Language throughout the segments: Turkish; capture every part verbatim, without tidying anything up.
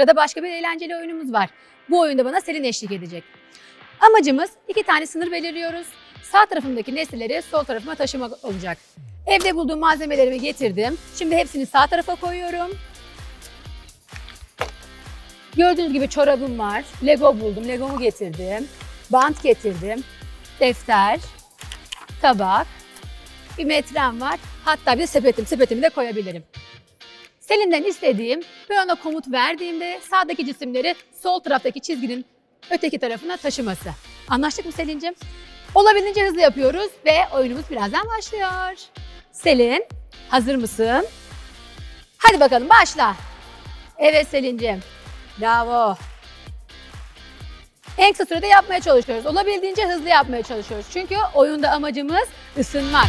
Sırada başka bir eğlenceli oyunumuz var. Bu oyunda bana Selin eşlik edecek. Amacımız iki tane sınır belirliyoruz. Sağ tarafımdaki nesneleri sol tarafıma taşımak olacak. Evde bulduğum malzemelerimi getirdim. Şimdi hepsini sağ tarafa koyuyorum. Gördüğünüz gibi çorabım var. Lego buldum. Legomu getirdim. Bant getirdim. Defter, tabak, bir metrem var. Hatta bir de sepetim. Sepetimi de koyabilirim. Selin'den istediğim ve ona komut verdiğimde sağdaki cisimleri sol taraftaki çizginin öteki tarafına taşıması. Anlaştık mı Selin'cim? Olabildiğince hızlı yapıyoruz ve oyunumuz birazdan başlıyor. Selin, hazır mısın? Hadi bakalım başla. Evet Selin'cim. Bravo. En kısa sürede yapmaya çalışıyoruz. Olabildiğince hızlı yapmaya çalışıyoruz. Çünkü oyunda amacımız ısınmak.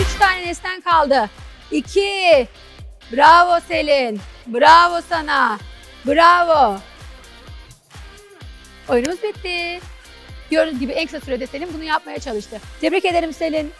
Üç tane nesnen kaldı. İki. Bravo Selin. Bravo sana. Bravo. Oyunumuz bitti. Gördüğünüz gibi en kısa sürede Selin bunu yapmaya çalıştı. Tebrik ederim Selin.